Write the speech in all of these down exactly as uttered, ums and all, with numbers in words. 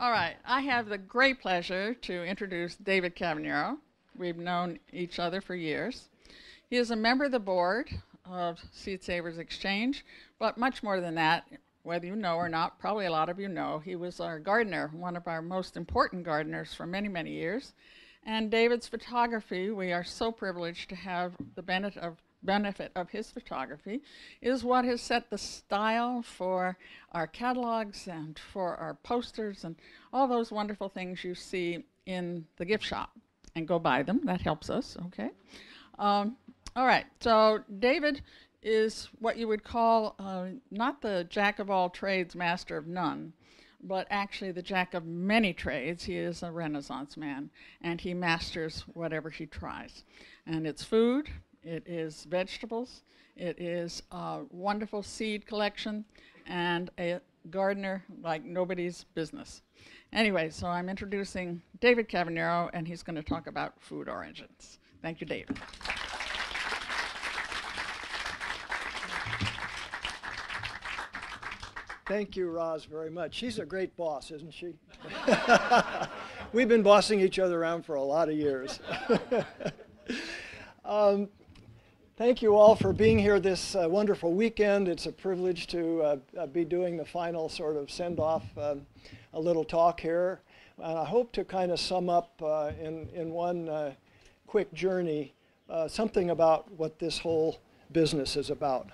All right, I have the great pleasure to introduce David Cavagnaro. We've known each other for years. He is a member of the board of Seed Savers Exchange, but much more than that, whether you know or not, probably a lot of you know, he was our gardener, one of our most important gardeners for many, many years. And David's photography, we are so privileged to have the benefit of, benefit of his photography, is what has set the style for our catalogs and for our posters and all those wonderful things you see in the gift shop. And go buy them, that helps us, okay? Um, all right, so David is what you would call uh, not the jack of all trades, master of none, but actually the jack of many trades. He is a Renaissance man, and he masters whatever he tries. And it's food, it is vegetables, it is a wonderful seed collection, and a gardener like nobody's business. Anyway, so I'm introducing David Cavagnaro, and he's going to talk about food origins. Thank you, David. Thank you, Roz, very much. She's a great boss, isn't she? We've been bossing each other around for a lot of years. um, Thank you all for being here this uh, wonderful weekend. It's a privilege to uh, be doing the final sort of send-off, uh, a little talk here. And I hope to kind of sum up uh, in, in one uh, quick journey uh, something about what this whole business is about.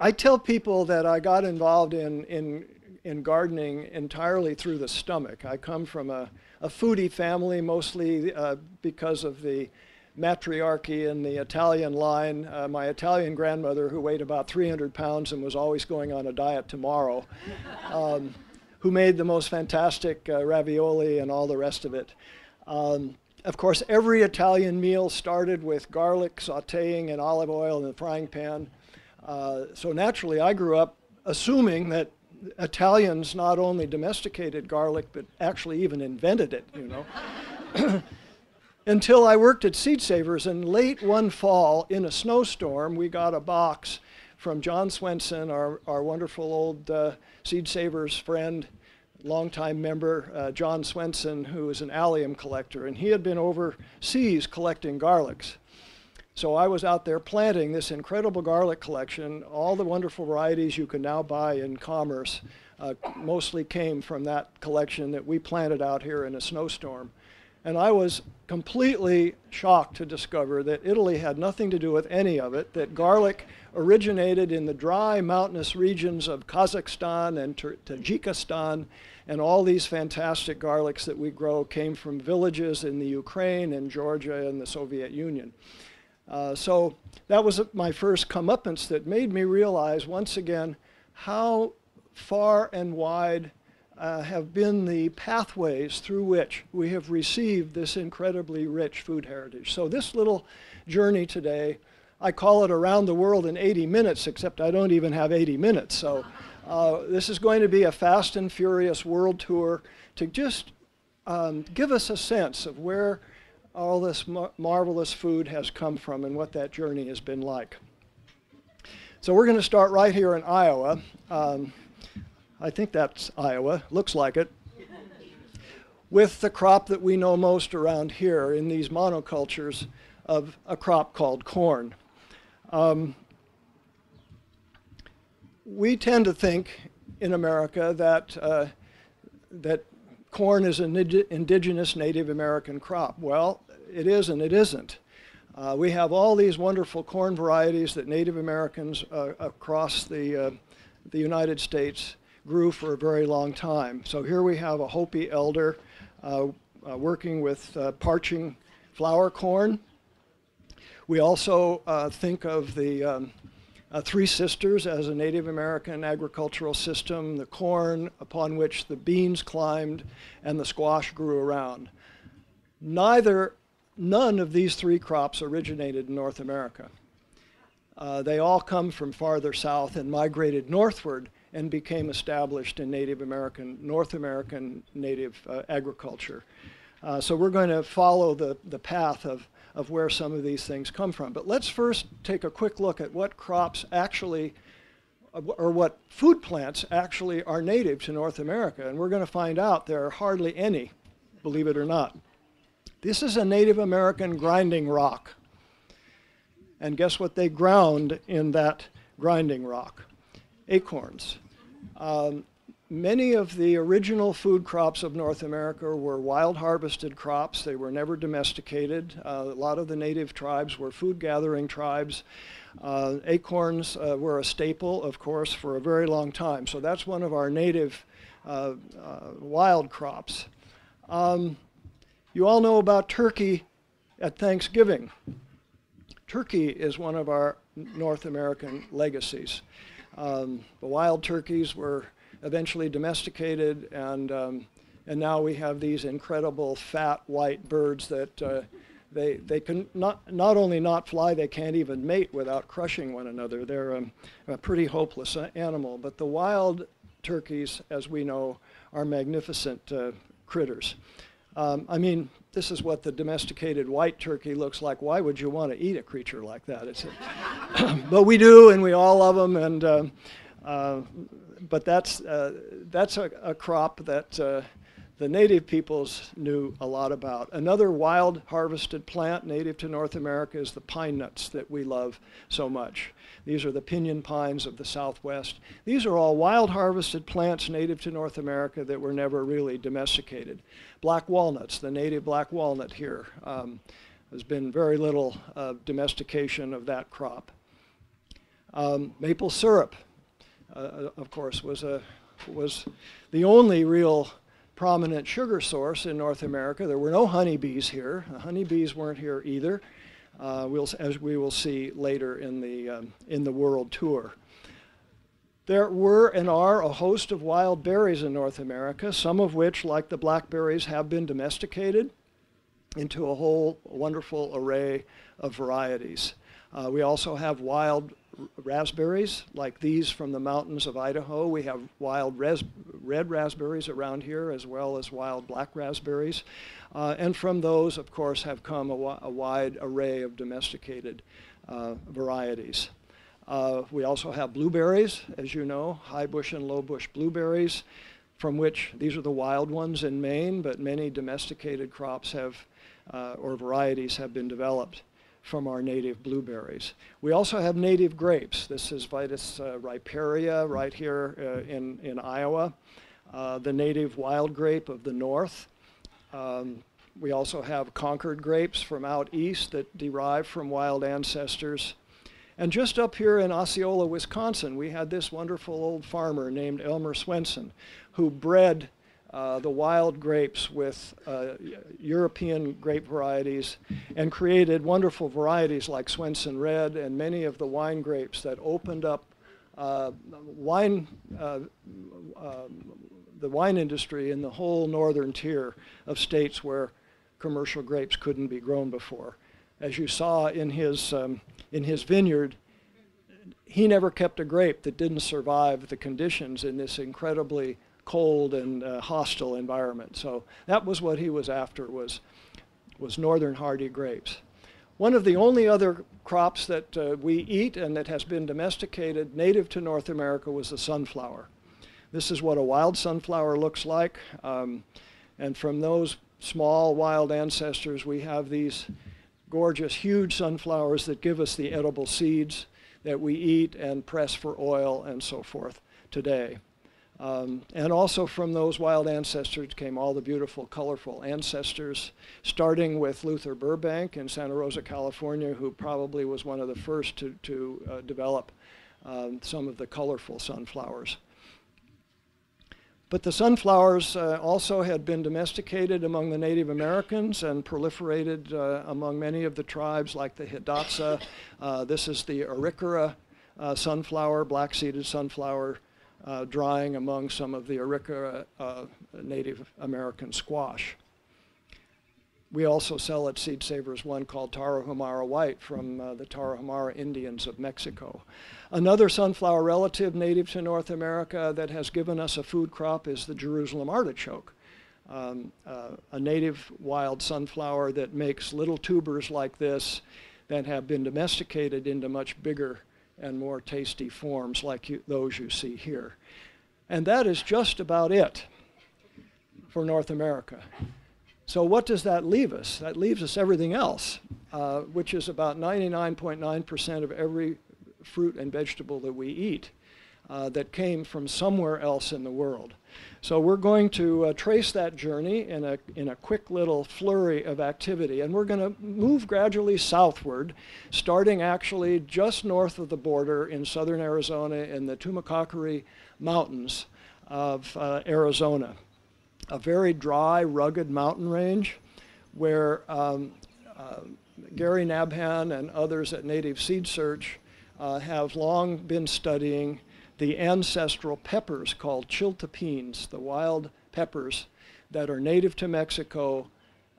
I tell people that I got involved in, in, in gardening entirely through the stomach. I come from a, a foodie family, mostly uh, because of the matriarchy in the Italian line. Uh, my Italian grandmother, who weighed about three hundred pounds and was always going on a diet tomorrow, um, who made the most fantastic uh, ravioli and all the rest of it. Um, of course, every Italian meal started with garlic sauteing in olive oil in the frying pan. Uh, so naturally, I grew up assuming that Italians not only domesticated garlic, but actually even invented it, you know. Until I worked at Seed Savers, and late one fall in a snowstorm, we got a box from John Swenson, our, our wonderful old uh, Seed Savers friend, longtime member, uh, John Swenson, who is an allium collector, and he had been overseas collecting garlics. So I was out there planting this incredible garlic collection. All the wonderful varieties you can now buy in commerce uh, mostly came from that collection that we planted out here in a snowstorm. And I was completely shocked to discover that Italy had nothing to do with any of it, that garlic originated in the dry, mountainous regions of Kazakhstan and Tajikistan, and all these fantastic garlics that we grow came from villages in the Ukraine and Georgia and the Soviet Union. Uh, so that was my first comeuppance that made me realize, once again, how far and wide Uh, have been the pathways through which we have received this incredibly rich food heritage. So this little journey today, I call it Around the World in eighty minutes, except I don't even have eighty minutes. So uh, this is going to be a fast and furious world tour to just um, give us a sense of where all this mar- marvelous food has come from and what that journey has been like. So we're going to start right here in Iowa. Um, I think that's Iowa, looks like it, with the crop that we know most around here in these monocultures of a crop called corn. Um, we tend to think in America that, uh, that corn is an indigenous Native American crop. Well, it is and it isn't. Uh, we have all these wonderful corn varieties that Native Americans uh, across the, uh, the United States grew for a very long time. So here we have a Hopi elder uh, uh, working with uh, parching flour corn. We also uh, think of the um, uh, Three Sisters as a Native American agricultural system, the corn upon which the beans climbed and the squash grew around. Neither, none of these three crops originated in North America. Uh, they all come from farther south and migrated northward and became established in Native American, North American Native uh, agriculture. Uh, so we're going to follow the, the path of, of where some of these things come from. But let's first take a quick look at what crops actually or what food plants actually are native to North America. And we're going to find out there are hardly any, believe it or not. This is a Native American grinding rock. And guess what they ground in that grinding rock? Acorns. Um, many of the original food crops of North America were wild harvested crops. They were never domesticated. Uh, a lot of the native tribes were food gathering tribes. Uh, acorns uh, were a staple, of course, for a very long time. So that's one of our native uh, uh, wild crops. Um, you all know about turkey at Thanksgiving. Turkey is one of our North American legacies. Um, the wild turkeys were eventually domesticated, and, um, and now we have these incredible fat white birds that uh, they, they can not, not only not fly, they can't even mate without crushing one another. They're um, a pretty hopeless animal, but the wild turkeys, as we know, are magnificent uh, critters. Um, I mean, this is what the domesticated white turkey looks like. Why would you want to eat a creature like that? It's a but we do, and we all love them. And uh, uh, but that's uh, that's a, a crop that uh, the native peoples knew a lot about. Another wild harvested plant native to North America is the pine nuts that we love so much. These are the pinyon pines of the Southwest. These are all wild harvested plants native to North America that were never really domesticated. Black walnuts, the native black walnut here. Um, there's been very little uh, domestication of that crop. Um, maple syrup, uh, of course, was, a, was the only real prominent sugar source in North America. There were no honeybees here. The honeybees weren't here either. Uh, we'll, as we will see later in the, um, in the world tour. There were and are a host of wild berries in North America, some of which, like the blackberries, have been domesticated into a whole wonderful array of varieties. Uh, we also have wild raspberries, like these from the mountains of Idaho. We have wild res red raspberries around here, as well as wild black raspberries. Uh, and from those, of course, have come a, a wide array of domesticated uh, varieties. Uh, we also have blueberries, as you know, high bush and low bush blueberries, from which these are the wild ones in Maine, but many domesticated crops have, uh, or varieties have been developed from our native blueberries. We also have native grapes. This is Vitis uh, riparia right here uh, in, in Iowa, uh, the native wild grape of the north. Um, we also have Concord grapes from out east that derive from wild ancestors. And just up here in Osceola, Wisconsin, we had this wonderful old farmer named Elmer Swenson, who bred Uh, the wild grapes with uh, European grape varieties and created wonderful varieties like Swenson Red and many of the wine grapes that opened up uh, wine, uh, uh, the wine industry in the whole northern tier of states where commercial grapes couldn't be grown before. As you saw in his, um, in his vineyard, he never kept a grape that didn't survive the conditions in this incredibly cold and uh, hostile environment. So that was what he was after, was, was northern hardy grapes. One of the only other crops that uh, we eat and that has been domesticated native to North America was the sunflower. This is what a wild sunflower looks like. Um, and from those small wild ancestors, we have these gorgeous, huge sunflowers that give us the edible seeds that we eat and press for oil and so forth today. Um, and also from those wild ancestors came all the beautiful, colorful ancestors, starting with Luther Burbank in Santa Rosa, California, who probably was one of the first to, to uh, develop um, some of the colorful sunflowers. But the sunflowers uh, also had been domesticated among the Native Americans and proliferated uh, among many of the tribes like the Hidatsa. Uh, this is the Arikara uh, sunflower, black-seeded sunflower, Uh, drying among some of the Arikara uh, Native American squash. We also sell at Seed Savers one called Tarahumara White from uh, the Tarahumara Indians of Mexico. Another sunflower relative native to North America that has given us a food crop is the Jerusalem artichoke, um, uh, a native wild sunflower that makes little tubers like this that have been domesticated into much bigger and more tasty forms like you, those you see here. And that is just about it for North America. So what does that leave us? That leaves us everything else, uh, which is about ninety-nine point nine percent of every fruit and vegetable that we eat uh, that came from somewhere else in the world. So we're going to uh, trace that journey in a, in a quick little flurry of activity, and we're going to move gradually southward, starting actually just north of the border in southern Arizona in the Tumacacori Mountains of uh, Arizona. A very dry, rugged mountain range where um, uh, Gary Nabhan and others at Native Seed Search uh, have long been studying the ancestral peppers called chiltepines, the wild peppers that are native to Mexico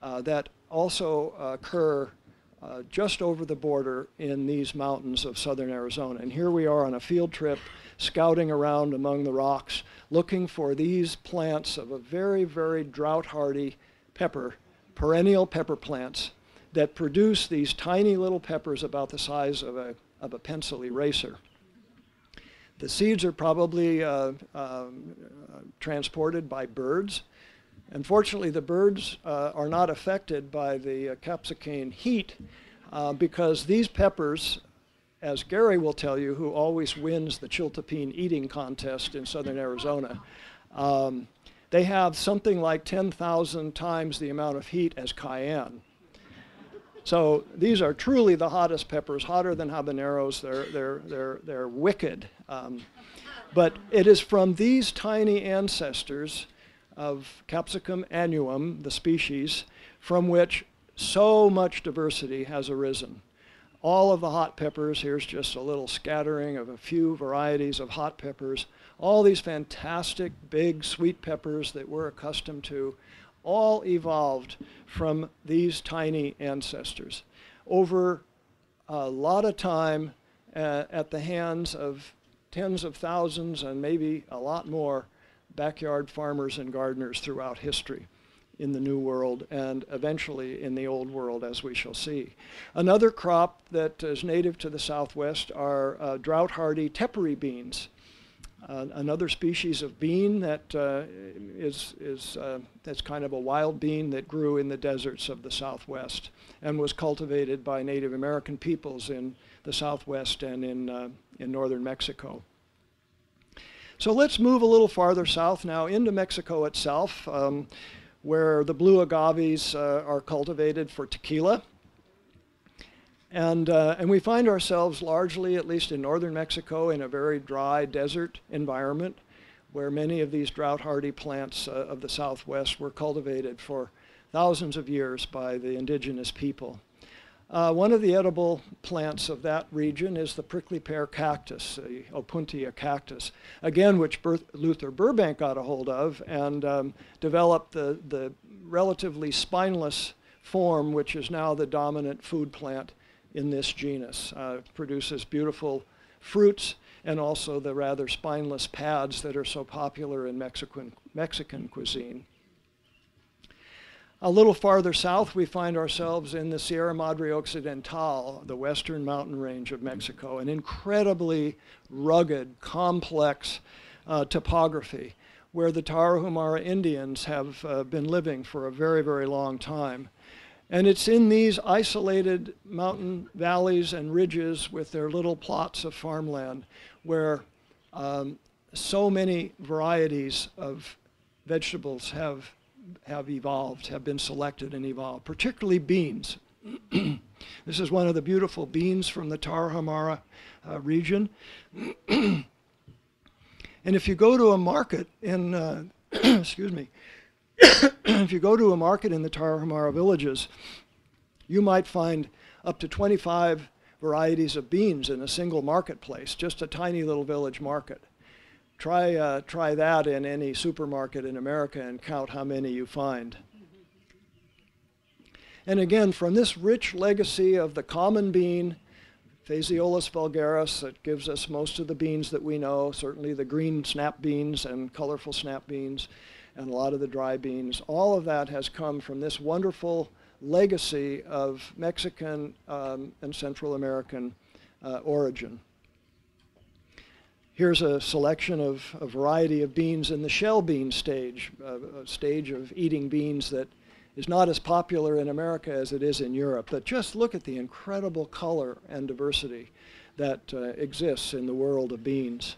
uh, that also occur uh, just over the border in these mountains of southern Arizona. And here we are on a field trip scouting around among the rocks, looking for these plants of a very, very drought-hardy pepper, perennial pepper plants that produce these tiny little peppers about the size of a, of a pencil eraser. The seeds are probably uh, uh, transported by birds. Unfortunately, the birds uh, are not affected by the uh, capsicum heat uh, because these peppers, as Gary will tell you, who always wins the chiltepine eating contest in southern Arizona, um, they have something like ten thousand times the amount of heat as cayenne. So these are truly the hottest peppers, hotter than habaneros. They're, they're, they're, they're wicked. Um, but it is from these tiny ancestors of Capsicum annuum, the species, from which so much diversity has arisen. All of the hot peppers, here's just a little scattering of a few varieties of hot peppers, all these fantastic big sweet peppers that we're accustomed to, all evolved from these tiny ancestors over a lot of time uh, at the hands of tens of thousands and maybe a lot more backyard farmers and gardeners throughout history, in the New World and eventually in the Old World, as we shall see. Another crop that is native to the Southwest are uh, drought-hardy tepary beans, uh, another species of bean that uh, is, is uh, that's kind of a wild bean that grew in the deserts of the Southwest and was cultivated by Native American peoples in the Southwest and in, uh, in northern Mexico. So let's move a little farther south now into Mexico itself, Um, where the blue agaves uh, are cultivated for tequila. And, uh, and we find ourselves largely, at least in northern Mexico, in a very dry desert environment where many of these drought-hardy plants uh, of the Southwest were cultivated for thousands of years by the indigenous people. Uh, one of the edible plants of that region is the prickly pear cactus, the Opuntia cactus, again, which Luther Burbank got a hold of and um, developed the, the relatively spineless form, which is now the dominant food plant in this genus. Uh, it produces beautiful fruits and also the rather spineless pads that are so popular in Mexican, Mexican cuisine. A little farther south, we find ourselves in the Sierra Madre Occidental, the western mountain range of Mexico, an incredibly rugged, complex uh, topography where the Tarahumara Indians have uh, been living for a very, very long time. And it's in these isolated mountain valleys and ridges with their little plots of farmland where um, so many varieties of vegetables have have evolved, have been selected and evolved, particularly beans. This is one of the beautiful beans from the Tarahumara uh, region. And if you go to a market in, uh, excuse me, if you go to a market in the Tarahumara villages, you might find up to twenty-five varieties of beans in a single marketplace, just a tiny little village market. Try, uh, try that in any supermarket in America and count how many you find. And again, from this rich legacy of the common bean, Phaseolus vulgaris, that gives us most of the beans that we know, certainly the green snap beans and colorful snap beans and a lot of the dry beans, all of that has come from this wonderful legacy of Mexican um, and Central American uh, origin. Here's a selection of a variety of beans in the shell bean stage, uh, a stage of eating beans that is not as popular in America as it is in Europe. But just look at the incredible color and diversity that uh, exists in the world of beans.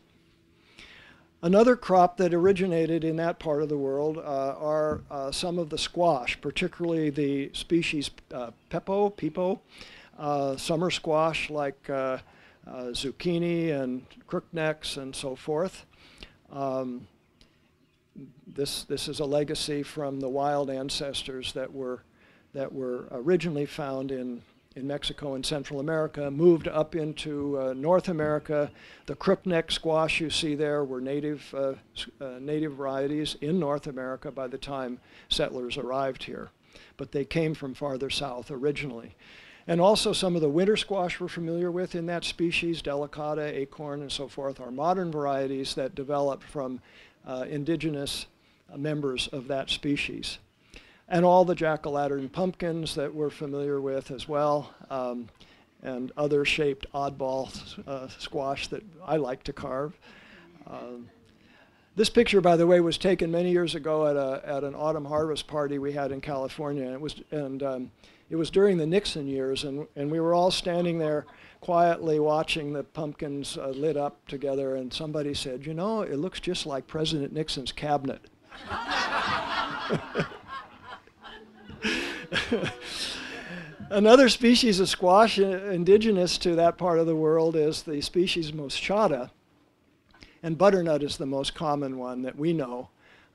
Another crop that originated in that part of the world uh, are uh, some of the squash, particularly the species uh, pepo, pepo, uh, summer squash like uh, uh, zucchini and crooknecks and so forth. Um, this this is a legacy from the wild ancestors that were that were originally found in. in Mexico and Central America, moved up into uh, North America. The crookneck squash you see there were native, uh, uh, native varieties in North America by the time settlers arrived here. But they came from farther south originally. And also some of the winter squash we're familiar with in that species, delicata, acorn, and so forth, are modern varieties that developed from uh, indigenous uh, members of that species. And all the jack-o'-lantern pumpkins that we're familiar with as well, um, and other shaped oddball uh, squash that I like to carve. Uh, this picture, by the way, was taken many years ago at, a, at an autumn harvest party we had in California. And it was, and, um, it was during the Nixon years, and, and we were all standing there quietly watching the pumpkins uh, lit up together, and somebody said, you know, it looks just like President Nixon's cabinet. Another species of squash indigenous to that part of the world is the species moschata, and butternut is the most common one that we know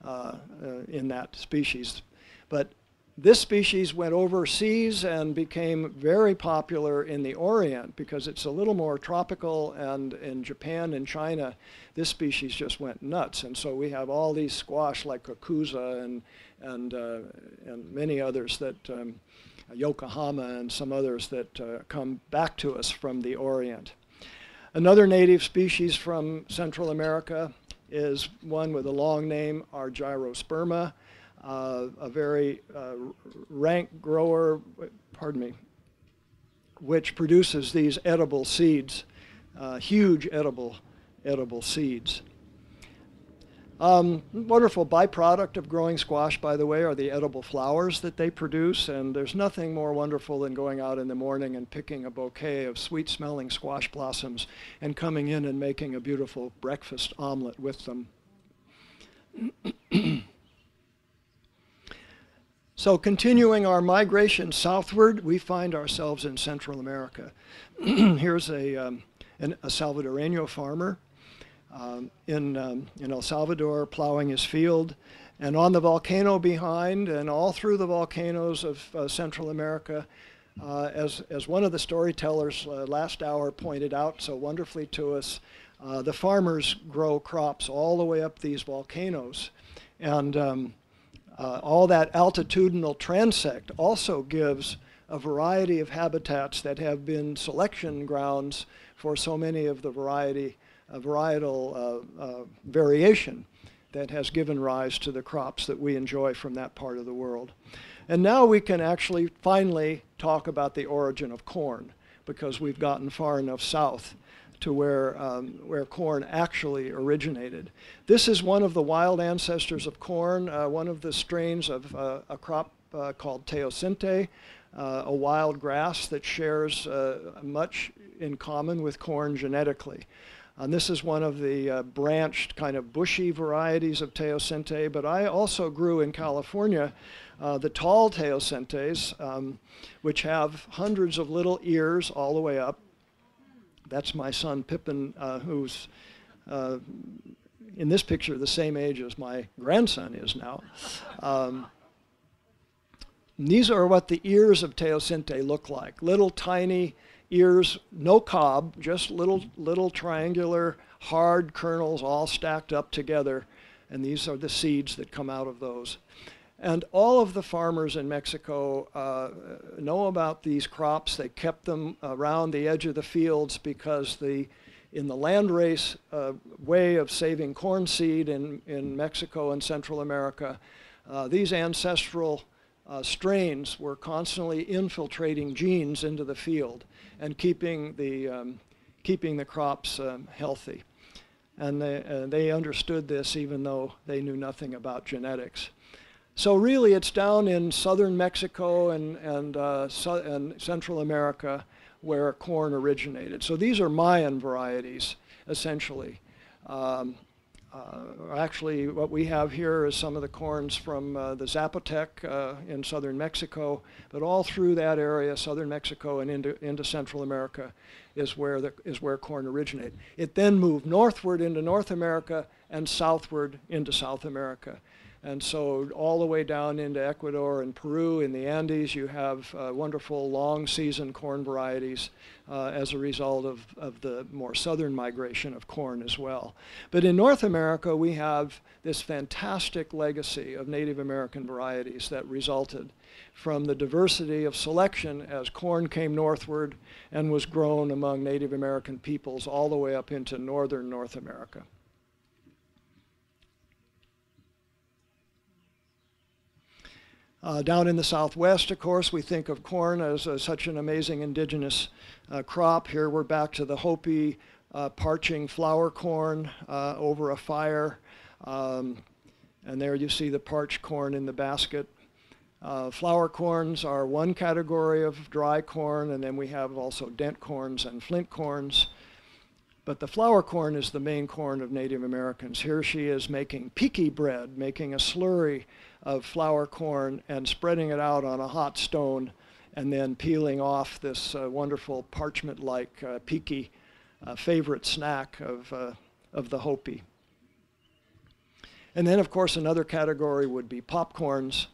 uh, uh, in that species. But this species went overseas and became very popular in the Orient because it's a little more tropical, and in Japan and China, this species just went nuts. And so we have all these squash like Kokuza and, and, uh, and many others that, um, Yokohama and some others that uh, come back to us from the Orient. Another native species from Central America is one with a long name, Argyrosperma. Uh, a very uh, rank grower, pardon me, which produces these edible seeds, uh, huge edible, edible seeds. Um, wonderful byproduct of growing squash, by the way, are the edible flowers that they produce, and there's nothing more wonderful than going out in the morning and picking a bouquet of sweet-smelling squash blossoms and coming in and making a beautiful breakfast omelet with them. So continuing our migration southward, we find ourselves in Central America. Here's a, um, an, a Salvadoreño farmer um, in, um, in El Salvador plowing his field. And on the volcano behind, and all through the volcanoes of uh, Central America, uh, as, as one of the storytellers uh, last hour pointed out so wonderfully to us, uh, the farmers grow crops all the way up these volcanoes. And um, Uh, all that altitudinal transect also gives a variety of habitats that have been selection grounds for so many of the variety, uh, varietal uh, uh, variation that has given rise to the crops that we enjoy from that part of the world. And now we can actually finally talk about the origin of corn, because we've gotten far enough south to where, um, where corn actually originated. This is one of the wild ancestors of corn, uh, one of the strains of uh, a crop uh, called teosinte, uh, a wild grass that shares uh, much in common with corn genetically. And this is one of the uh, branched, kind of bushy varieties of teosinte, but I also grew in California uh, the tall teosintes, um, which have hundreds of little ears all the way up. That's my son Pippin, uh, who's uh, in this picture the same age as my grandson is now. Um, these are what the ears of teosinte look like. Little tiny ears, no cob, just little, little triangular hard kernels all stacked up together. And these are the seeds that come out of those. And all of the farmers in Mexico uh, know about these crops. They kept them around the edge of the fields because the, in the landrace uh, way of saving corn seed in, in Mexico and Central America, uh, these ancestral uh, strains were constantly infiltrating genes into the field and keeping the, um, keeping the crops um, healthy. and they, uh, they understood this even though they knew nothing about genetics. So really it's down in southern Mexico and, and, uh, so, and Central America where corn originated. So these are Mayan varieties, essentially. Um, uh, actually, what we have here is some of the corns from uh, the Zapotec uh, in southern Mexico, but all through that area, southern Mexico and into, into Central America is where, the, is where corn originated. It then moved northward into North America and southward into South America. And so all the way down into Ecuador and Peru in the Andes, you have uh, wonderful long season corn varieties uh, as a result of, of the more southern migration of corn as well. But in North America, we have this fantastic legacy of Native American varieties that resulted from the diversity of selection as corn came northward and was grown among Native American peoples all the way up into northern North America. Uh, down in the Southwest, of course, we think of corn as uh, such an amazing indigenous uh, crop. Here we're back to the Hopi uh, parching flour corn uh, over a fire. Um, and there you see the parched corn in the basket. Uh, flour corns are one category of dry corn, and then we have also dent corns and flint corns. But the flour corn is the main corn of Native Americans. Here she is making piki bread, making a slurry of flour corn and spreading it out on a hot stone and then peeling off this uh, wonderful parchment-like uh, piki, uh, favorite snack of, uh, of the Hopi. And then, of course, another category would be popcorns.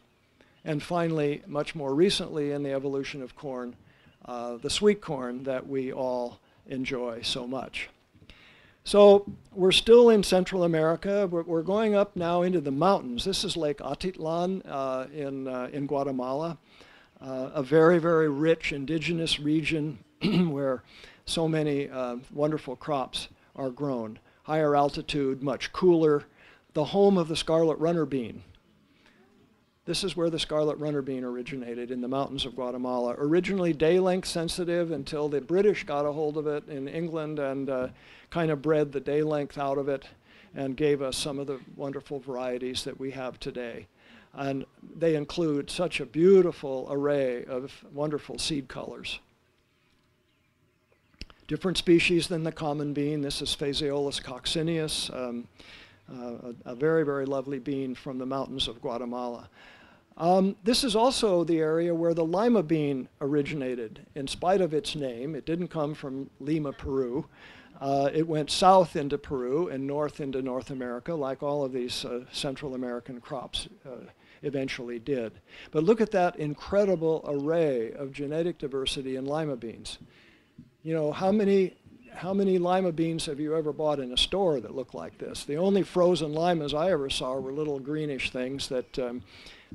And finally, much more recently in the evolution of corn, uh, the sweet corn that we all enjoy so much. So we're still in Central America. We're, we're going up now into the mountains. This is Lake Atitlan uh, in, uh, in Guatemala, uh, a very, very rich indigenous region where so many uh, wonderful crops are grown. Higher altitude, much cooler, the home of the scarlet runner bean. This is where the scarlet runner bean originated, in the mountains of Guatemala. Originally day-length sensitive until the British got a hold of it in England and uh, kind of bred the day-length out of it and gave us some of the wonderful varieties that we have today. And they include such a beautiful array of wonderful seed colors. Different species than the common bean. This is Phaseolus coccineus. Um, Uh, a, a very, very lovely bean from the mountains of Guatemala. Um, this is also the area where the lima bean originated. In spite of its name, it didn't come from Lima, Peru. Uh, it went south into Peru and north into North America, like all of these uh, Central American crops uh, eventually did. But look at that incredible array of genetic diversity in lima beans. You know, how many How many lima beans have you ever bought in a store that look like this? The only frozen limas I ever saw were little greenish things that, um,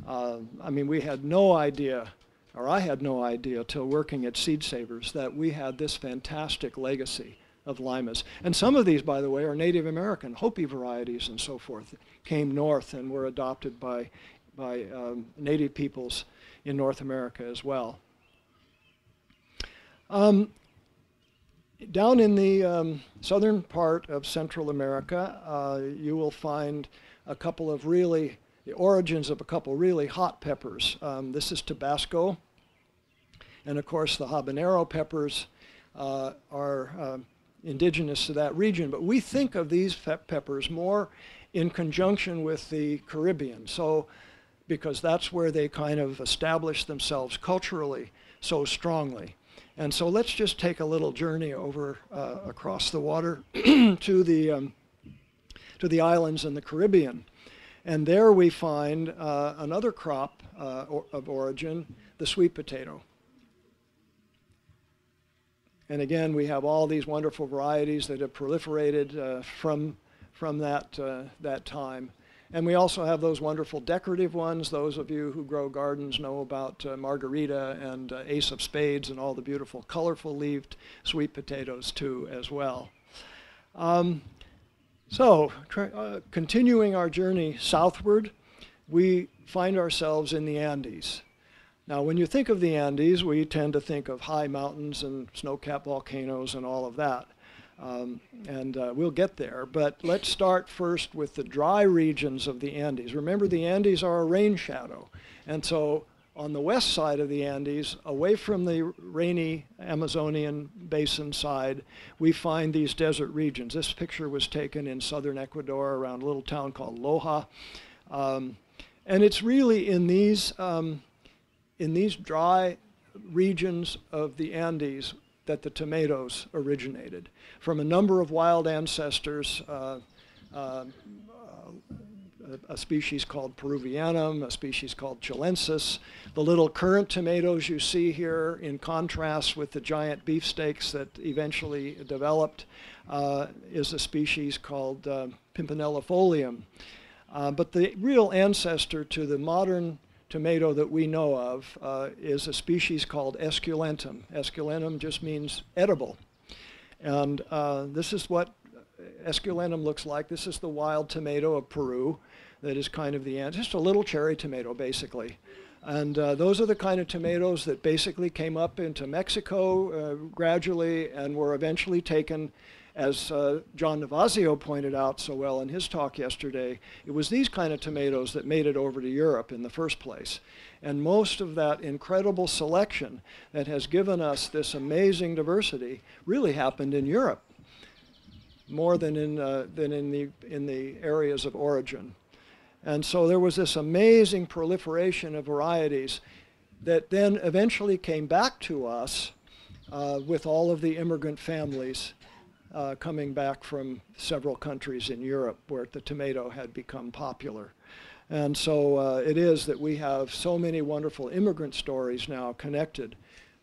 uh, I mean, we had no idea, or I had no idea till working at Seed Savers, that we had this fantastic legacy of limas. And some of these, by the way, are Native American, Hopi varieties and so forth, came north and were adopted by, by um, Native peoples in North America as well. Um, Down in the um, southern part of Central America, uh, you will find a couple of really, the origins of a couple really hot peppers. Um, this is Tabasco, and of course the habanero peppers uh, are uh, indigenous to that region, but we think of these pe peppers more in conjunction with the Caribbean, so because that's where they kind of established themselves culturally so strongly. And so let's just take a little journey over uh, across the water to the um, to the islands in the Caribbean. And there we find uh, another crop uh, or, of origin, the sweet potato. And again, we have all these wonderful varieties that have proliferated uh, from, from that, uh, that time. And we also have those wonderful decorative ones. Those of you who grow gardens know about uh, Margarita and uh, Ace of Spades and all the beautiful colorful leaved sweet potatoes too as well. Um, so uh, continuing our journey southward, we find ourselves in the Andes. Now when you think of the Andes, we tend to think of high mountains and snow-capped volcanoes and all of that. Um, and uh, we'll get there, but let's start first with the dry regions of the Andes. Remember, the Andes are a rain shadow, and so on the west side of the Andes, away from the rainy Amazonian basin side, we find these desert regions. This picture was taken in southern Ecuador around a little town called Loja, um, and it's really in these um, in these dry regions of the Andes that the tomatoes originated from a number of wild ancestors, uh, uh, a species called Peruvianum, a species called Chilensis. The little currant tomatoes you see here in contrast with the giant beefsteaks that eventually developed uh, is a species called uh, Pimpinella folium. Uh, but the real ancestor to the modern tomato that we know of uh, is a species called esculentum. Esculentum just means edible. And uh, this is what esculentum looks like. This is the wild tomato of Peru that is kind of the ant, just a little cherry tomato basically. And uh, those are the kind of tomatoes that basically came up into Mexico uh, gradually and were eventually taken. As uh, John Navasio pointed out so well in his talk yesterday, it was these kind of tomatoes that made it over to Europe in the first place. And most of that incredible selection that has given us this amazing diversity really happened in Europe, more than in, uh, than in, the, in the areas of origin. And so there was this amazing proliferation of varieties that then eventually came back to us uh, with all of the immigrant families Uh, coming back from several countries in Europe where the tomato had become popular. And so uh, it is that we have so many wonderful immigrant stories now connected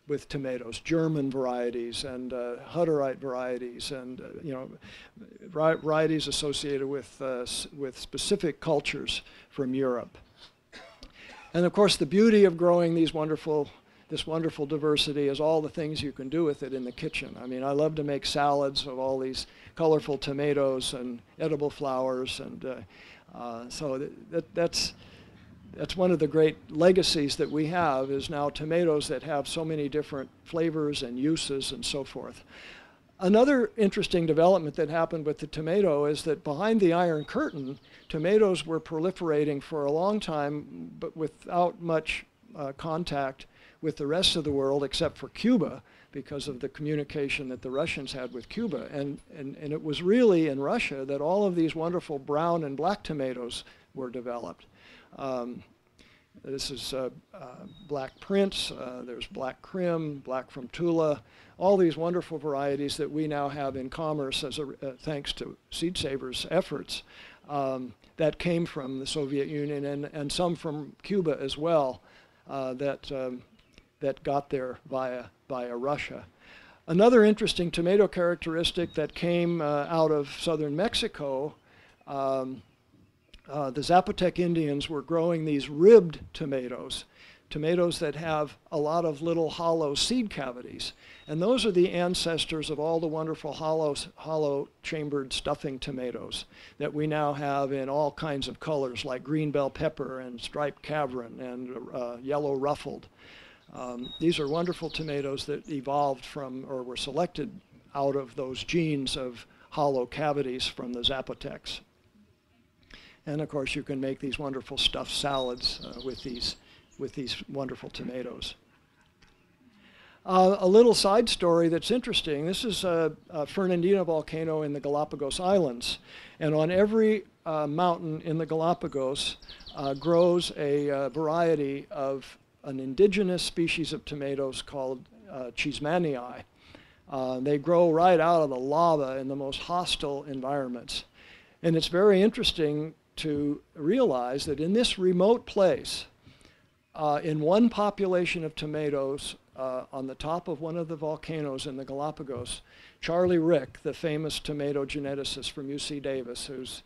with tomatoes, German varieties and uh, Hutterite varieties and, uh, you know, varieties associated with, uh, with specific cultures from Europe. And of course the beauty of growing these wonderful This wonderful diversity is all the things you can do with it in the kitchen. I mean, I love to make salads of all these colorful tomatoes and edible flowers, and uh, uh, so th that, that's that's one of the great legacies that we have is now tomatoes that have so many different flavors and uses and so forth. Another interesting development that happened with the tomato is that behind the Iron Curtain, tomatoes were proliferating for a long time, but without much uh, contact with the rest of the world except for Cuba because of the communication that the Russians had with Cuba. And, and, and it was really in Russia that all of these wonderful brown and black tomatoes were developed. Um, this is uh, uh, Black Prince, uh, there's Black Krim, Black from Tula, all these wonderful varieties that we now have in commerce as a, uh, thanks to Seed Savers' efforts um, that came from the Soviet Union and, and some from Cuba as well uh, that um, that got there via, via Russia. Another interesting tomato characteristic that came uh, out of southern Mexico, um, uh, the Zapotec Indians were growing these ribbed tomatoes, tomatoes that have a lot of little hollow seed cavities. And those are the ancestors of all the wonderful hollow, hollow chambered stuffing tomatoes that we now have in all kinds of colors like green bell pepper and striped cavern and uh, yellow ruffled. Um, these are wonderful tomatoes that evolved from or were selected out of those genes of hollow cavities from the Zapotecs. And of course you can make these wonderful stuffed salads uh, with, these, with these wonderful tomatoes. Uh, a little side story that's interesting, this is a, a Fernandina volcano in the Galapagos Islands, and on every uh, mountain in the Galapagos uh, grows a uh, variety of an indigenous species of tomatoes called uh, chismanii. Uh, they grow right out of the lava in the most hostile environments. And it's very interesting to realize that in this remote place, uh, in one population of tomatoes uh, on the top of one of the volcanoes in the Galapagos, Charlie Rick, the famous tomato geneticist from U C Davis, who's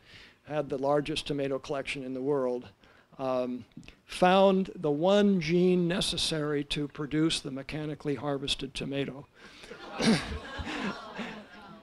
had the largest tomato collection in the world, Um, found the one gene necessary to produce the mechanically harvested tomato.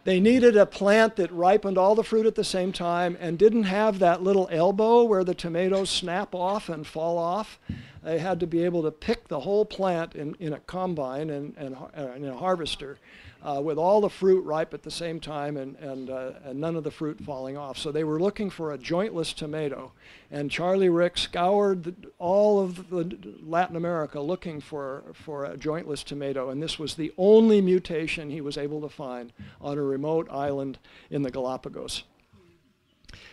They needed a plant that ripened all the fruit at the same time and didn't have that little elbow where the tomatoes snap off and fall off. They had to be able to pick the whole plant in, in a combine and, and, and in a harvester uh, with all the fruit ripe at the same time and, and, uh, and none of the fruit falling off. So they were looking for a jointless tomato. And Charlie Rick scoured all of the Latin America looking for, for a jointless tomato. And this was the only mutation he was able to find on a remote island in the Galapagos.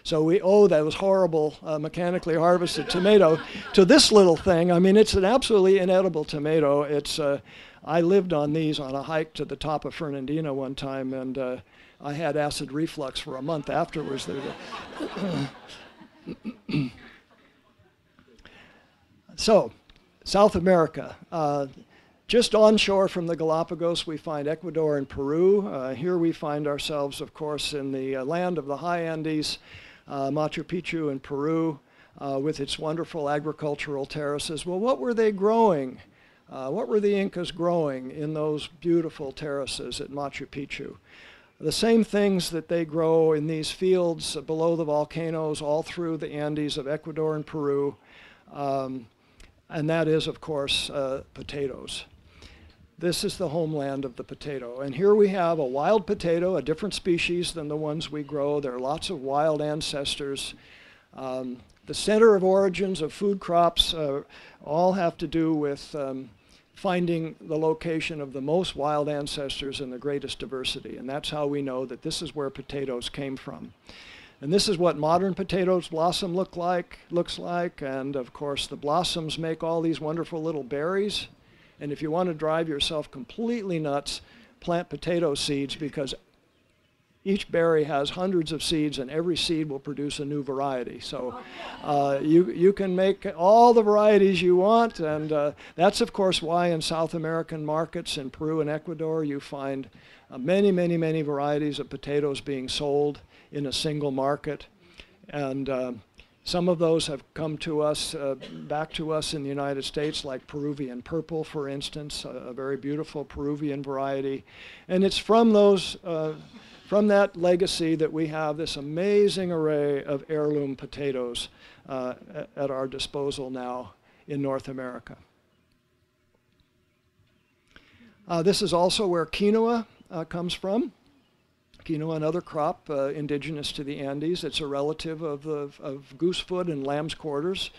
So we owe those horrible uh, mechanically harvested tomato to this little thing. I mean, it's an absolutely inedible tomato. It's, uh, I lived on these on a hike to the top of Fernandina one time, and uh, I had acid reflux for a month afterwards. So, South America. Uh, Just onshore from the Galapagos, we find Ecuador and Peru. Uh, here we find ourselves, of course, in the uh, land of the high Andes, uh, Machu Picchu in Peru, uh, with its wonderful agricultural terraces. Well, what were they growing? Uh, what were the Incas growing in those beautiful terraces at Machu Picchu? The same things that they grow in these fields below the volcanoes all through the Andes of Ecuador and Peru, um, and that is, of course, uh, potatoes. This is the homeland of the potato. And here we have a wild potato, a different species than the ones we grow. There are lots of wild ancestors. Um, the center of origins of food crops uh, all have to do with um, finding the location of the most wild ancestors and the greatest diversity. And that's how we know that this is where potatoes came from. And this is what modern potatoes blossom look like, looks like. And of course, the blossoms make all these wonderful little berries. And if you want to drive yourself completely nuts, plant potato seeds, because each berry has hundreds of seeds and every seed will produce a new variety. So uh, you, you can make all the varieties you want. And uh, that's, of course, why in South American markets in Peru and Ecuador, you find uh, many, many, many varieties of potatoes being sold in a single market. And uh, some of those have come to us, uh, back to us in the United States, like Peruvian purple, for instance, a, a very beautiful Peruvian variety. And it's from those, uh, from that legacy that we have this amazing array of heirloom potatoes uh, at our disposal now in North America. Uh, this is also where quinoa uh, comes from. Quinoa, another crop uh, indigenous to the Andes. It's a relative of, of, of goosefoot and lamb's quarters,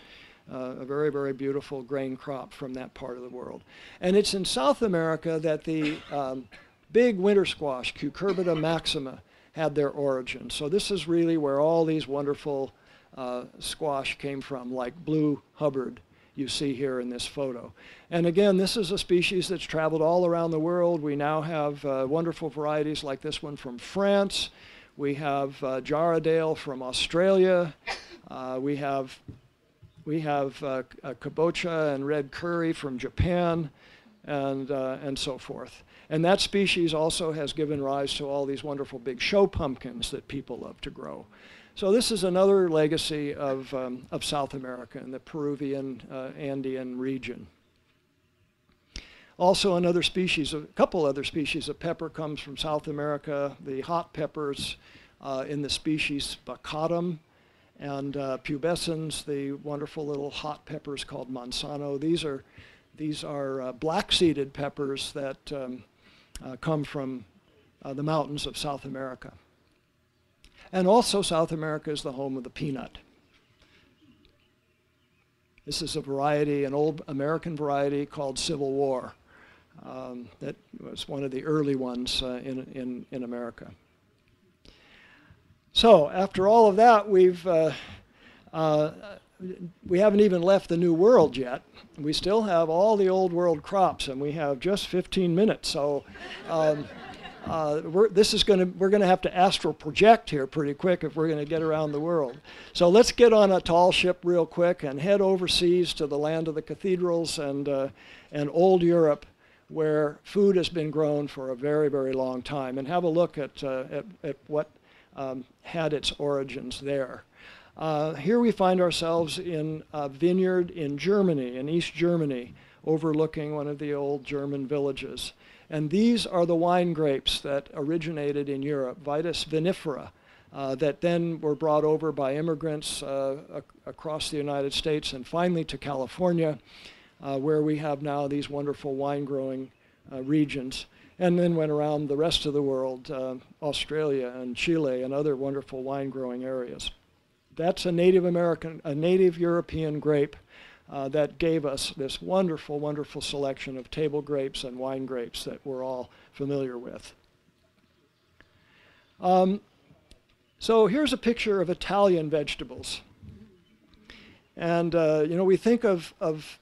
uh, a very, very beautiful grain crop from that part of the world. And it's in South America that the um, big winter squash, Cucurbita maxima, had their origin. So this is really where all these wonderful uh, squash came from, like blue Hubbard you see here in this photo. And again, this is a species that's traveled all around the world. We now have uh, wonderful varieties like this one from France. We have uh, Jarradale from Australia. Uh, we have, we have uh, kabocha and red curry from Japan, and, uh, and so forth. And that species also has given rise to all these wonderful big show pumpkins that people love to grow. So this is another legacy of, um, of South America and the Peruvian uh, Andean region. Also another species, of, a couple other species of pepper comes from South America, the hot peppers uh, in the species Bacatum, and uh, pubescens, the wonderful little hot peppers called Manzano. These are, these are uh, black-seeded peppers that um, uh, come from uh, the mountains of South America. And also South America is the home of the peanut. This is a variety, an old American variety called Civil War. Um, that was one of the early ones uh, in, in, in America. So after all of that, we've, uh, uh, we haven't even left the New World yet. We still have all the Old World crops, and we have just fifteen minutes. So. Um, Uh, we're, this is going to we're going to have to astral project here pretty quick if we're going to get around the world. So let's get on a tall ship real quick and head overseas to the land of the cathedrals and uh, and old Europe, where food has been grown for a very, very long time, and have a look at uh, at, at what um, had its origins there. Uh, here we find ourselves in a vineyard in Germany, in East Germany, overlooking one of the old German villages. And these are the wine grapes that originated in Europe, Vitis vinifera, uh, that then were brought over by immigrants uh, ac across the United States and finally to California, uh, where we have now these wonderful wine growing uh, regions, and then went around the rest of the world, uh, Australia and Chile and other wonderful wine growing areas. That's a Native American, a Native European grape uh, that gave us this wonderful, wonderful selection of table grapes and wine grapes that we're all familiar with. Um, so here's a picture of Italian vegetables. And, uh, you know, we think of, of,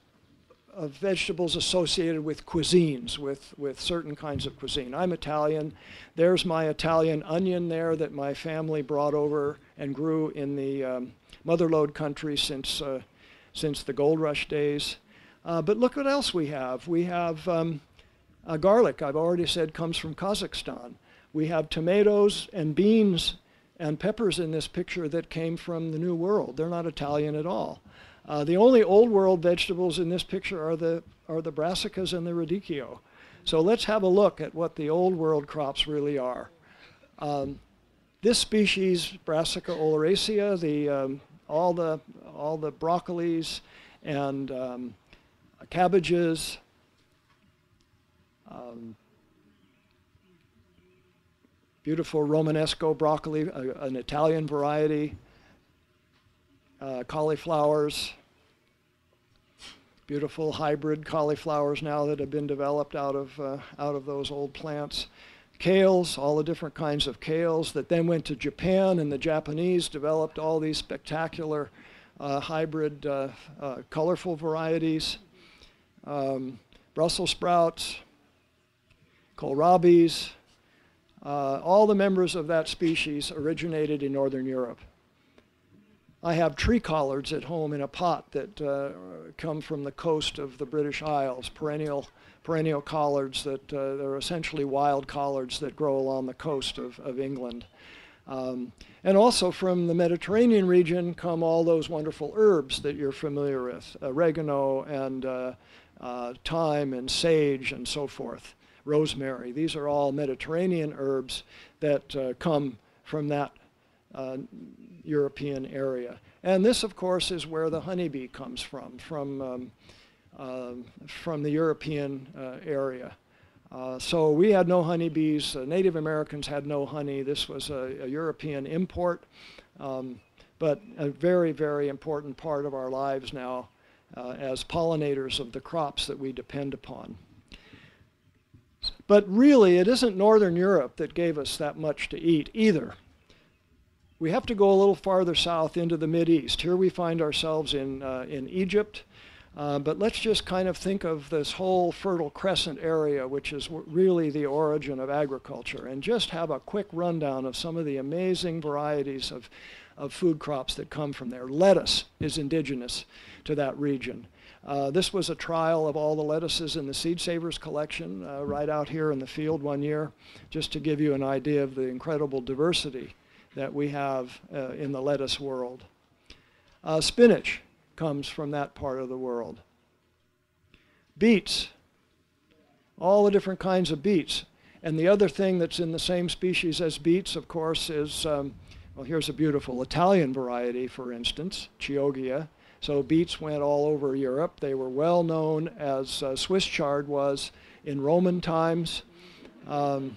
of vegetables associated with cuisines, with, with certain kinds of cuisine. I'm Italian. There's my Italian onion there that my family brought over and grew in the um, motherlode country since, uh, since the gold rush days. Uh, but look what else we have. We have um, uh, garlic, I've already said, comes from Kazakhstan. We have tomatoes and beans and peppers in this picture that came from the New World. They're not Italian at all. Uh, the only Old World vegetables in this picture are the, are the brassicas and the radicchio. So let's have a look at what the Old World crops really are. Um, this species, Brassica oleracea, the, um, all, the, all the broccolis and um, cabbages, um, beautiful Romanesco broccoli, uh, an Italian variety, uh, cauliflowers, beautiful hybrid cauliflowers now that have been developed out of, uh, out of those old plants. Kales, all the different kinds of kales that then went to Japan, and the Japanese developed all these spectacular uh, hybrid uh, uh, colorful varieties. Um, Brussels sprouts, kohlrabis, Uh, all the members of that species originated in Northern Europe. I have tree collards at home in a pot that uh, come from the coast of the British Isles, perennial, perennial collards that uh, they're essentially wild collards that grow along the coast of, of England. Um, and also from the Mediterranean region come all those wonderful herbs that you're familiar with, oregano and uh, uh, thyme and sage and so forth. Rosemary. These are all Mediterranean herbs that uh, come from that uh, European area. And this, of course, is where the honeybee comes from, from, um, uh, from the European uh, area. Uh, so we had no honeybees. Uh, Native Americans had no honey. This was a, a European import, um, but a very, very important part of our lives now uh, as pollinators of the crops that we depend upon. But really, it isn't Northern Europe that gave us that much to eat either. We have to go a little farther south into the Mideast. Here we find ourselves in, uh, in Egypt. Uh, but let's just kind of think of this whole Fertile Crescent area, which is w really the origin of agriculture, and just have a quick rundown of some of the amazing varieties of, of food crops that come from there. Lettuce is indigenous to that region. Uh, this was a trial of all the lettuces in the Seed Savers collection uh, right out here in the field one year, just to give you an idea of the incredible diversity that we have uh, in the lettuce world. Uh, spinach comes from that part of the world. Beets, all the different kinds of beets. And the other thing that's in the same species as beets, of course, is, um, well, here's a beautiful Italian variety, for instance, Chioggia. So beets went all over Europe. They were well known as uh, Swiss chard was in Roman times. Um,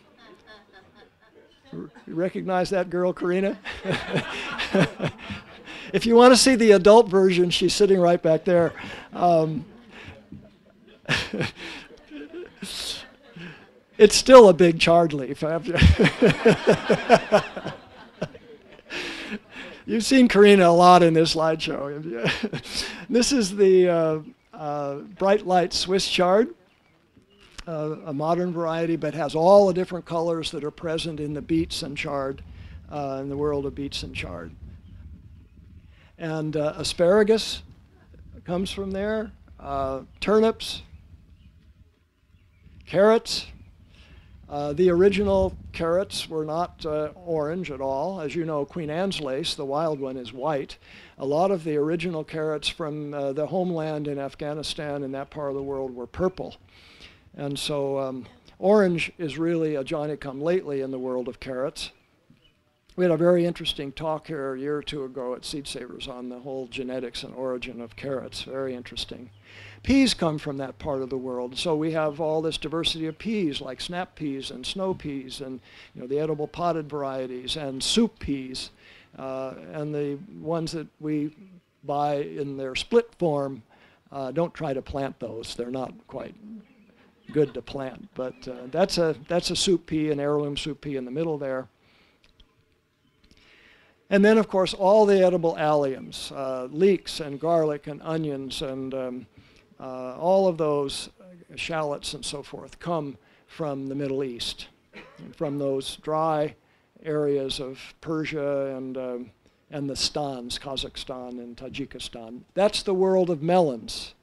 you recognize that girl, Karina? If you want to see the adult version, she's sitting right back there. Um, it's still a big chard leaf. You've seen Karina a lot in this slideshow. This is the uh, uh, bright light Swiss chard, uh, a modern variety, but has all the different colors that are present in the beets and chard, uh, in the world of beets and chard. And uh, asparagus comes from there, uh, turnips, carrots. Uh, the original carrots were not uh, orange at all. As you know, Queen Anne's lace, the wild one, is white. A lot of the original carrots from uh, the homeland in Afghanistan and that part of the world were purple. And so um, orange is really a Johnny-come-lately in the world of carrots. We had a very interesting talk here a year or two ago at Seed Savers on the whole genetics and origin of carrots. Very interesting. Peas come from that part of the world, so we have all this diversity of peas, like snap peas and snow peas, and you know the edible potted varieties and soup peas, uh, and the ones that we buy in their split form. Uh, don't try to plant those; they're not quite good to plant. But uh, that's a that's a soup pea, an heirloom soup pea in the middle there. And then, of course, all the edible alliums, uh, leeks and garlic and onions and um, uh, all of those shallots and so forth come from the Middle East, from those dry areas of Persia and, um, and the stans, Kazakhstan and Tajikistan. That's the world of melons.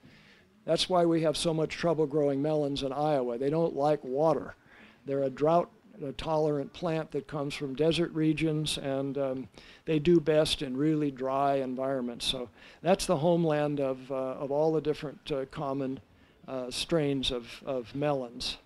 That's why we have so much trouble growing melons in Iowa. They don't like water. They're a drought a tolerant plant that comes from desert regions, and um, they do best in really dry environments. So that's the homeland of, uh, of all the different uh, common uh, strains of, of melons.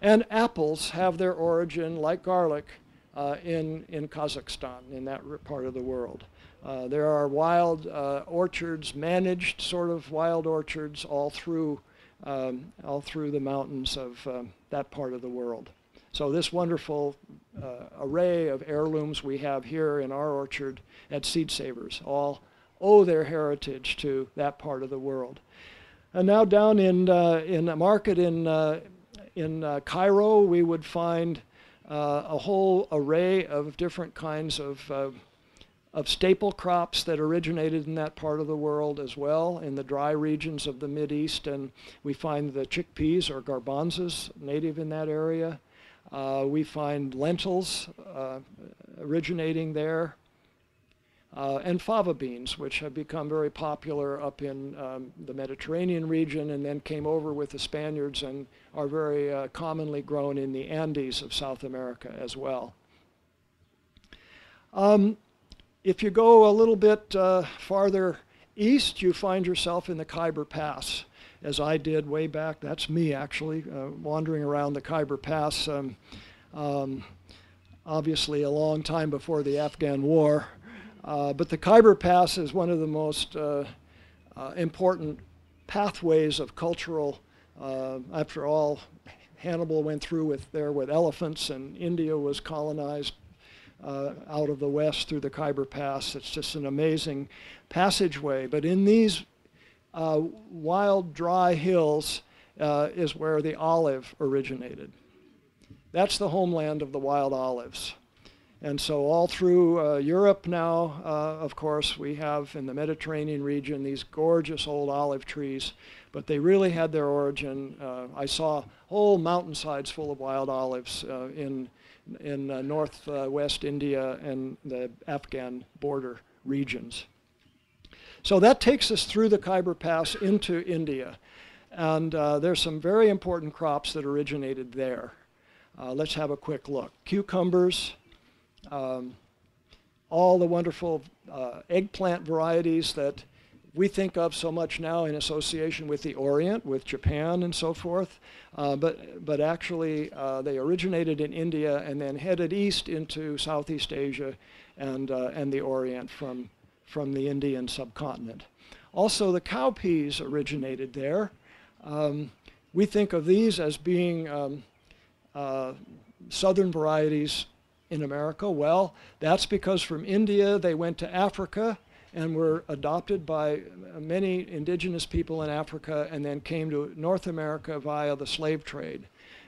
And apples have their origin, like garlic, uh, in, in Kazakhstan, in that part of the world. Uh, there are wild uh, orchards, managed sort of wild orchards, all through, um, all through the mountains of um, that part of the world. So this wonderful uh, array of heirlooms we have here in our orchard at Seed Savers all owe their heritage to that part of the world. And now down in, uh, in a market in, uh, in uh, Cairo, we would find uh, a whole array of different kinds of, uh, of staple crops that originated in that part of the world as well, in the dry regions of the Mideast. And we find the chickpeas or garbanzos native in that area. Uh, we find lentils uh, originating there, uh, and fava beans, which have become very popular up in um, the Mediterranean region and then came over with the Spaniards and are very uh, commonly grown in the Andes of South America as well. Um, if you go a little bit uh, farther east, you find yourself in the Khyber Pass, as I did way back. That's me, actually, uh, wandering around the Khyber Pass, um, um, obviously a long time before the Afghan War. Uh, but the Khyber Pass is one of the most uh, uh, important pathways of cultural, uh, after all, Hannibal went through with there with elephants, and India was colonized Uh, out of the west through the Khyber Pass. It's just an amazing passageway. But in these uh, wild, dry hills uh, is where the olive originated. That's the homeland of the wild olives. And so all through uh, Europe now, uh, of course, we have in the Mediterranean region these gorgeous old olive trees, but they really had their origin. Uh, I saw whole mountainsides full of wild olives uh, in in uh, northwest uh, India and the Afghan border regions. So that takes us through the Khyber Pass into India. And uh, there's some very important crops that originated there. Uh, let's have a quick look. Cucumbers, um, all the wonderful uh, eggplant varieties that we think of so much now in association with the Orient, with Japan and so forth, uh, but, but actually uh, they originated in India and then headed east into Southeast Asia and, uh, and the Orient from, from the Indian subcontinent. Also, the cowpeas originated there. Um, we think of these as being um, uh, southern varieties in America. Well, that's because from India they went to Africa and were adopted by many indigenous people in Africa and then came to North America via the slave trade.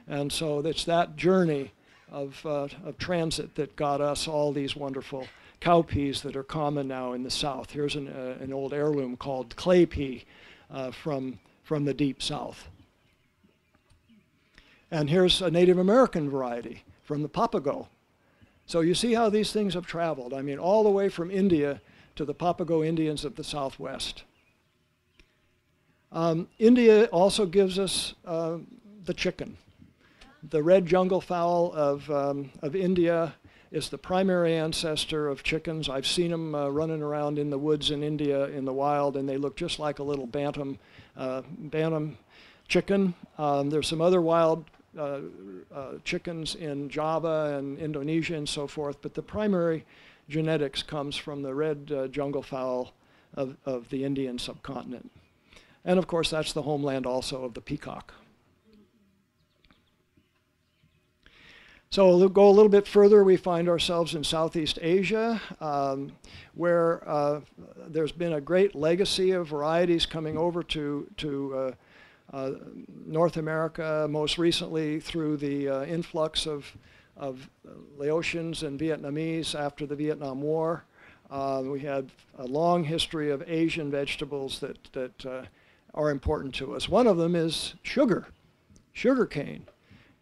And so it's that journey of, uh, of transit that got us all these wonderful cowpeas that are common now in the South. Here's an, uh, an old heirloom called clay pea uh, from, from the deep South. And here's a Native American variety from the Papago. So you see how these things have traveled. I mean, all the way from India to the Papago Indians of the Southwest. Um, India also gives us uh, the chicken. The red jungle fowl of, um, of India is the primary ancestor of chickens. I've seen them uh, running around in the woods in India in the wild, and they look just like a little bantam, uh, bantam chicken. Um, there's some other wild uh, uh, chickens in Java and Indonesia and so forth, but the primary genetics comes from the red uh, jungle fowl of, of the Indian subcontinent. And of course, that's the homeland also of the peacock. So we'll go a little bit further. We find ourselves in Southeast Asia, um, where uh, there's been a great legacy of varieties coming over to, to uh, uh, North America, most recently through the uh, influx of, of Laotians and Vietnamese after the Vietnam War. Uh, we had a long history of Asian vegetables that, that uh, are important to us. One of them is sugar, sugar cane.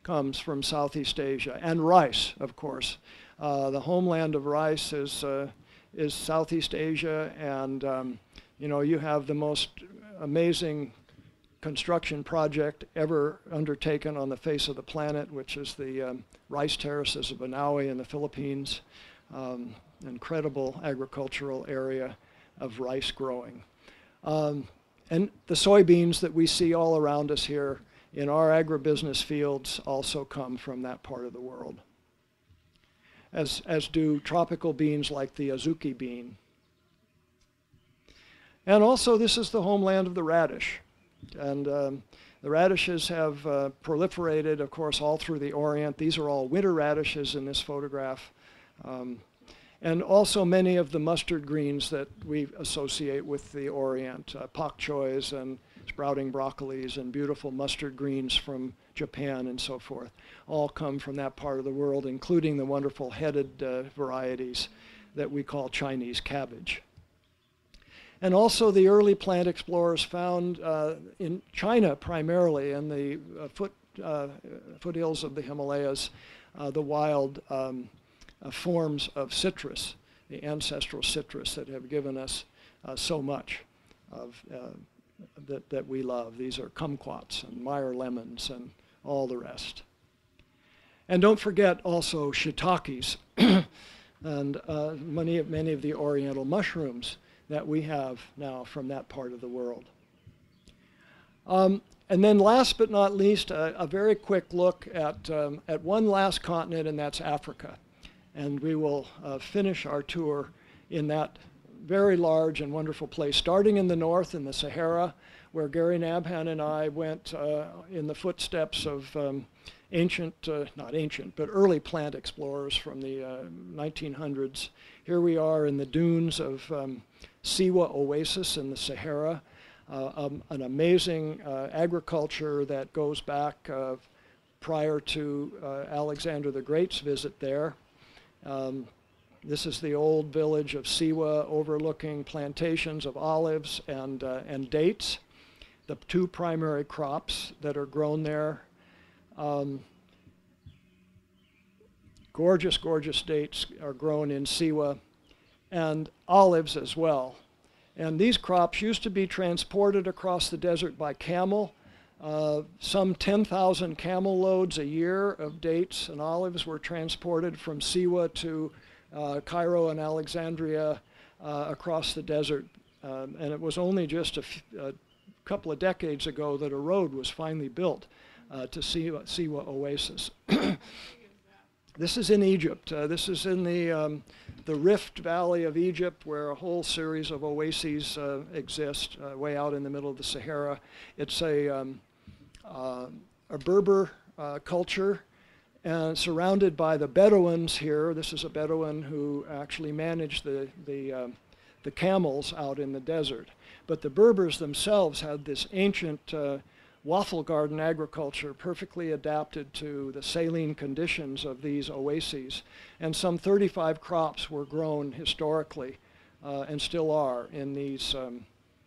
Comes from Southeast Asia, and rice, of course. Uh, the homeland of rice is, uh, is Southeast Asia, and um, you know, you have the most amazing construction project ever undertaken on the face of the planet, which is the um, rice terraces of Banaue in the Philippines, um, incredible agricultural area of rice growing. Um, and the soybeans that we see all around us here in our agribusiness fields also come from that part of the world, as, as do tropical beans like the azuki bean. And also, this is the homeland of the radish. And um, the radishes have uh, proliferated, of course, all through the Orient. These are all winter radishes in this photograph. Um, and also many of the mustard greens that we associate with the Orient, uh, pak choys and sprouting broccolis and beautiful mustard greens from Japan and so forth, all come from that part of the world, including the wonderful headed uh, varieties that we call Chinese cabbage. And also the early plant explorers found uh, in China primarily, in the uh, foot, uh, foothills of the Himalayas, uh, the wild um, uh, forms of citrus, the ancestral citrus that have given us uh, so much of uh, That, that we love. These are kumquats and Meyer lemons and all the rest. And don't forget also shiitakes and uh, many, of, many of the oriental mushrooms that we have now from that part of the world. Um, and then last but not least, a, a very quick look at, um, at one last continent, and that's Africa. And we will uh, finish our tour in that very large and wonderful place, starting in the north in the Sahara, where Gary Nabhan and I went uh, in the footsteps of um, ancient, uh, not ancient, but early plant explorers from the uh, nineteen hundreds. Here we are in the dunes of um, Siwa Oasis in the Sahara, uh, um, an amazing uh, agriculture that goes back uh, prior to uh, Alexander the Great's visit there. Um, This is the old village of Siwa, overlooking plantations of olives and, uh, and dates, the two primary crops that are grown there. Um, gorgeous, gorgeous dates are grown in Siwa, and olives as well. And these crops used to be transported across the desert by camel. Uh, some ten thousand camel loads a year of dates and olives were transported from Siwa to Uh, Cairo and Alexandria, uh, across the desert, um, and it was only just a, f a couple of decades ago that a road was finally built uh, to Siwa, Siwa Oasis. This is in Egypt. Uh, this is in the, um, the Rift Valley of Egypt, where a whole series of oases uh, exist, uh, way out in the middle of the Sahara. It's a, um, uh, a Berber uh, culture, and surrounded by the Bedouins here. This is a Bedouin who actually managed the, the, um, the camels out in the desert. But the Berbers themselves had this ancient uh, waffle garden agriculture perfectly adapted to the saline conditions of these oases. And some thirty-five crops were grown historically uh, and still are in these, um,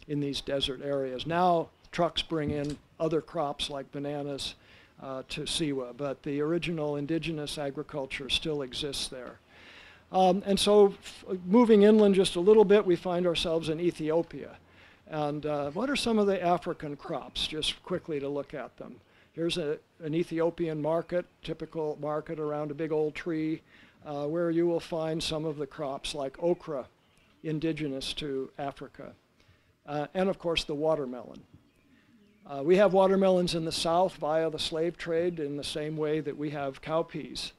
in these desert areas. Now trucks bring in other crops like bananas Uh, to Siwa, but the original indigenous agriculture still exists there. Um, and so f moving inland just a little bit, we find ourselves in Ethiopia. And uh, what are some of the African crops? Just quickly to look at them. Here's a, an Ethiopian market, typical market around a big old tree, uh, where you will find some of the crops like okra, indigenous to Africa. Uh, and of course the watermelon. Uh, we have watermelons in the South via the slave trade in the same way that we have cowpeas.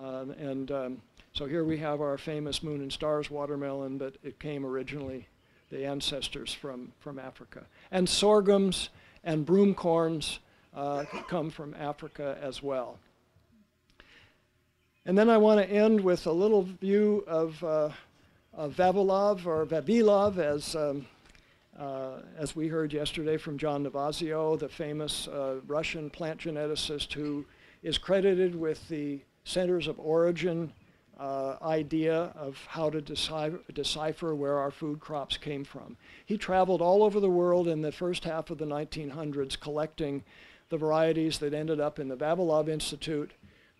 Uh, and um, so here we have our famous Moon and Stars watermelon, but it came originally, the ancestors from, from Africa. And sorghums and broomcorns uh, come from Africa as well. And then I want to end with a little view of, uh, of Vavilov, or Vavilov, as um, Uh, as we heard yesterday from John Navazio, the famous uh, Russian plant geneticist who is credited with the centers of origin uh, idea of how to decipher, decipher where our food crops came from. He traveled all over the world in the first half of the nineteen hundreds collecting the varieties that ended up in the Vavilov Institute,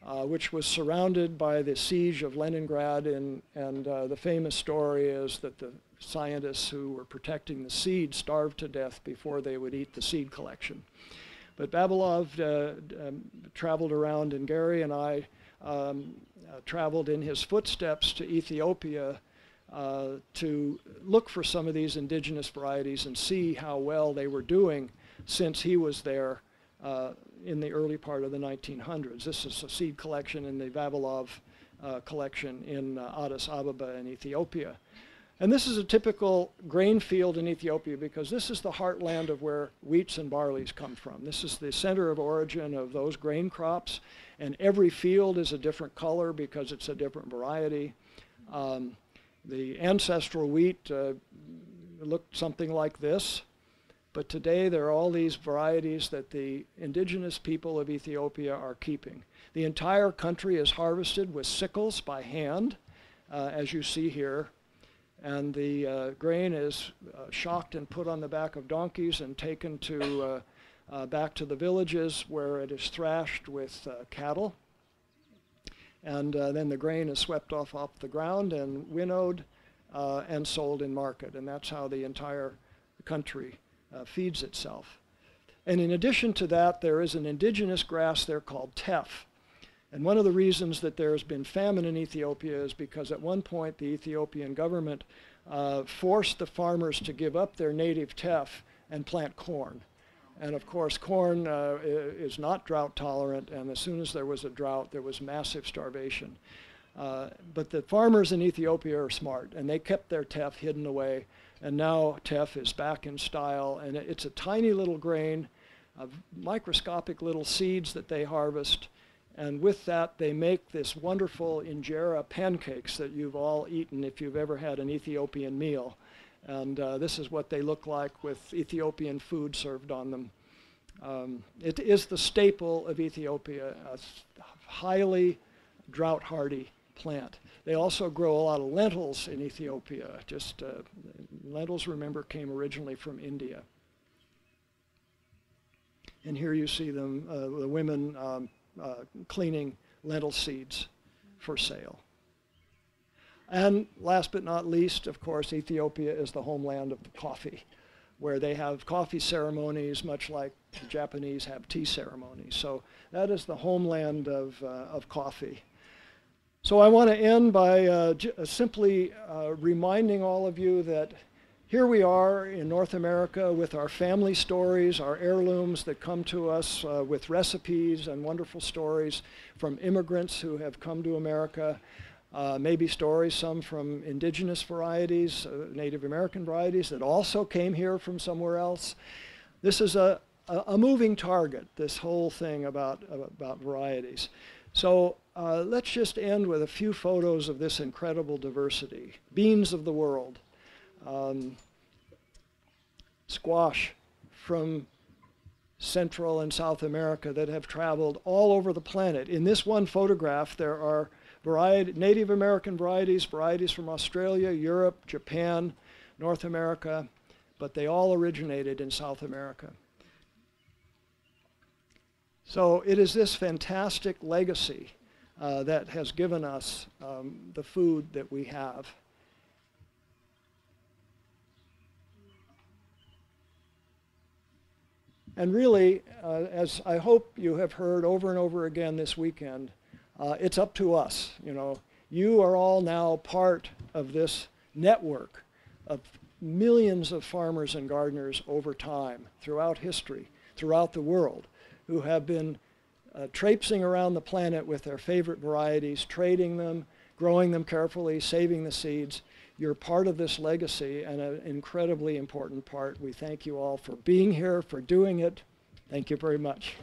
uh, which was surrounded by the siege of Leningrad, and, and uh, the famous story is that the scientists who were protecting the seed starved to death before they would eat the seed collection. But Vavilov uh, um, traveled around, and Gary and I um, uh, traveled in his footsteps to Ethiopia uh, to look for some of these indigenous varieties and see how well they were doing since he was there uh, in the early part of the nineteen hundreds. This is a seed collection in the Vavilov uh, collection in uh, Addis Ababa in Ethiopia. And this is a typical grain field in Ethiopia because this is the heartland of where wheats and barleys come from. This is the center of origin of those grain crops, and every field is a different color because it's a different variety. Um, the ancestral wheat uh, looked something like this, but today there are all these varieties that the indigenous people of Ethiopia are keeping. The entire country is harvested with sickles by hand, uh, as you see here. And the uh, grain is uh, shocked and put on the back of donkeys and taken to uh, uh, back to the villages where it is thrashed with uh, cattle. And uh, then the grain is swept off off the ground and winnowed uh, and sold in market. And that's how the entire country uh, feeds itself. And in addition to that, there is an indigenous grass there called teff. And one of the reasons that there has been famine in Ethiopia is because at one point the Ethiopian government uh, forced the farmers to give up their native teff and plant corn. And of course, corn uh, is not drought tolerant, and as soon as there was a drought, there was massive starvation. Uh, but the farmers in Ethiopia are smart, and they kept their teff hidden away, and now teff is back in style, and it's a tiny little grain of microscopic little seeds that they harvest. And with that, they make this wonderful injera pancakes that you've all eaten if you've ever had an Ethiopian meal. And uh, this is what they look like with Ethiopian food served on them. Um, it is the staple of Ethiopia, a highly drought-hardy plant. They also grow a lot of lentils in Ethiopia. Just uh, lentils, remember, came originally from India. And here you see them, uh, the women, um, Uh, cleaning lentil seeds for sale. And last but not least, of course, Ethiopia is the homeland of the coffee, where they have coffee ceremonies much like the Japanese have tea ceremonies. So that is the homeland of, uh, of coffee. So I want to end by uh, j simply uh, reminding all of you that here we are in North America with our family stories, our heirlooms that come to us uh, with recipes and wonderful stories from immigrants who have come to America, uh, maybe stories, some from indigenous varieties, uh, Native American varieties that also came here from somewhere else. This is a, a, a moving target, this whole thing about, about varieties. So uh, let's just end with a few photos of this incredible diversity. Beans of the world. Um, squash from Central and South America that have traveled all over the planet. In this one photograph, there are variety, Native American varieties, varieties from Australia, Europe, Japan, North America, but they all originated in South America. So it is this fantastic legacy uh, that has given us um, the food that we have. And really, uh, as I hope you have heard over and over again this weekend, uh, it's up to us. You know, you are all now part of this network of millions of farmers and gardeners over time throughout history throughout the world who have been uh, traipsing around the planet with their favorite varieties, trading them, growing them carefully, saving the seeds. You're part of this legacy and an incredibly important part. We thank you all for being here, for doing it. Thank you very much.